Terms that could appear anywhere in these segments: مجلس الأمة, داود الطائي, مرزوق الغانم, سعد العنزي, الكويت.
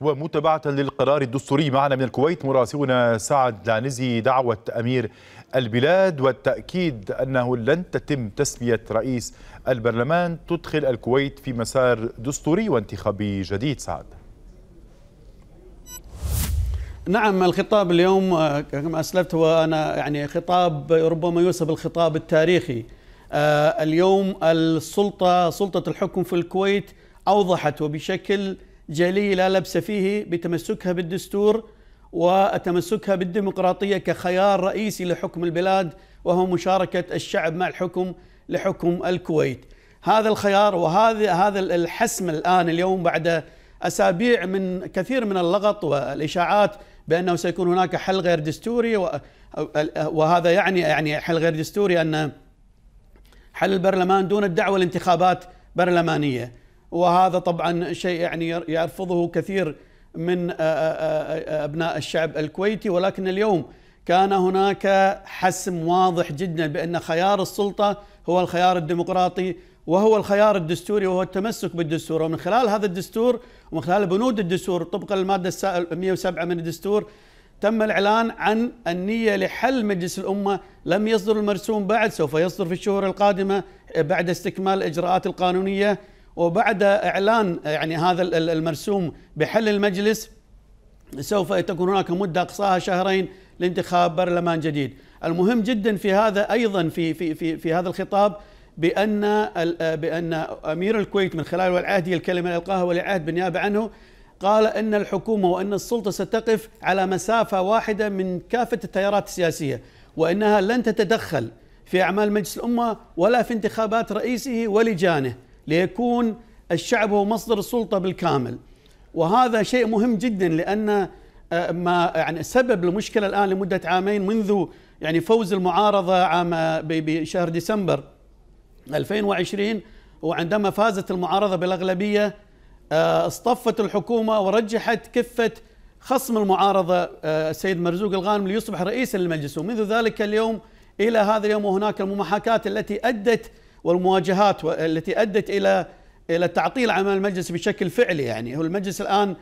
ومتابعة للقرار الدستوري معنا من الكويت مراسلنا سعد العنزي. دعوة أمير البلاد والتأكيد أنه لن تتم تسمية رئيس البرلمان تدخل الكويت في مسار دستوري وانتخابي جديد. سعد، نعم، الخطاب اليوم كما أسلفت هو يعني خطاب ربما يوصف بالخطاب التاريخي. اليوم سلطة الحكم في الكويت أوضحت وبشكل جلي لا لبس فيه بتمسكها بالدستور وتمسكها بالديمقراطية كخيار رئيسي لحكم البلاد، وهو مشاركة الشعب مع الحكم لحكم الكويت. هذا الخيار وهذا الحسم الآن اليوم بعد أسابيع من كثير من اللغط والإشاعات بأنه سيكون هناك حل غير دستوري، وهذا يعني حل غير دستوري أن حل البرلمان دون الدعوة لانتخابات برلمانية، وهذا طبعا شيء يرفضه كثير من أبناء الشعب الكويتي. ولكن اليوم كان هناك حسم واضح جدا بأن خيار السلطة هو الخيار الديمقراطي وهو الخيار الدستوري وهو التمسك بالدستور، ومن خلال هذا الدستور ومن خلال بنود الدستور طبقا للمادة 107 من الدستور تم الإعلان عن النية لحل مجلس الأمة. لم يصدر المرسوم بعد، سوف يصدر في الشهور القادمة بعد استكمال الإجراءات القانونية وبعد إعلان هذا المرسوم بحل المجلس. سوف تكون هناك مدة أقصاها شهرين لانتخاب برلمان جديد. المهم جدا في هذا أيضا في في في في هذا الخطاب بأن أمير الكويت من خلال والعهد، هي الكلمة القاها والعهد بالنيابة عنه، قال أن الحكومة وأن السلطة ستقف على مسافة واحدة من كافة التيارات السياسية، وأنها لن تتدخل في أعمال مجلس الأمة ولا في انتخابات رئيسه ولجانه، ليكون الشعب هو مصدر السلطة بالكامل. وهذا شيء مهم جدا، لأن ما سبب المشكلة الآن لمدة عامين منذ فوز المعارضة بشهر ديسمبر 2020، وعندما فازت المعارضة بالأغلبية اصطفت الحكومة ورجحت كفة خصم المعارضة السيد مرزوق الغانم ليصبح رئيسا للمجلس. ومنذ ذلك اليوم إلى هذا اليوم وهناك المماحكات التي أدت والمواجهات التي أدت إلى تعطيل عمل المجلس بشكل فعلي. هو المجلس الآن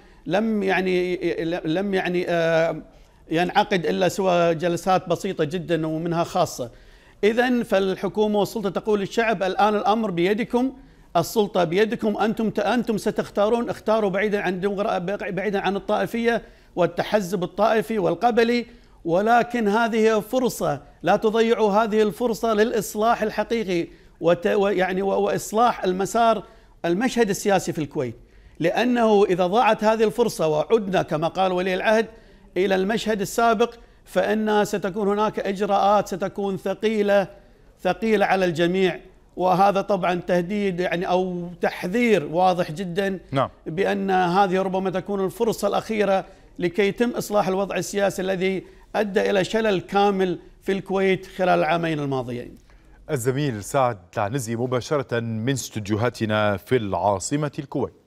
لم ينعقد إلا سوى جلسات بسيطة جدا ومنها خاصة. إذن فالحكومة والسلطة تقول للشعب الآن الأمر بيدكم، السلطة بيدكم، أنتم ستختارون، اختاروا بعيدا عن الطائفية والتحزب الطائفي والقبلي، ولكن هذه فرصة، لا تضيعوا هذه الفرصة للإصلاح الحقيقي وإصلاح المشهد السياسي في الكويت، لأنه إذا ضاعت هذه الفرصة وعدنا كما قال ولي العهد إلى المشهد السابق فإن ستكون هناك إجراءات ستكون ثقيلة على الجميع. وهذا طبعا تهديد أو تحذير واضح جدا، نعم، بأن هذه ربما تكون الفرصة الأخيرة لكي يتم إصلاح الوضع السياسي الذي أدى إلى شلل كامل في الكويت خلال العامين الماضيين. الزميل سعد العنزي مباشرة من استديوهاتنا في العاصمة الكويت.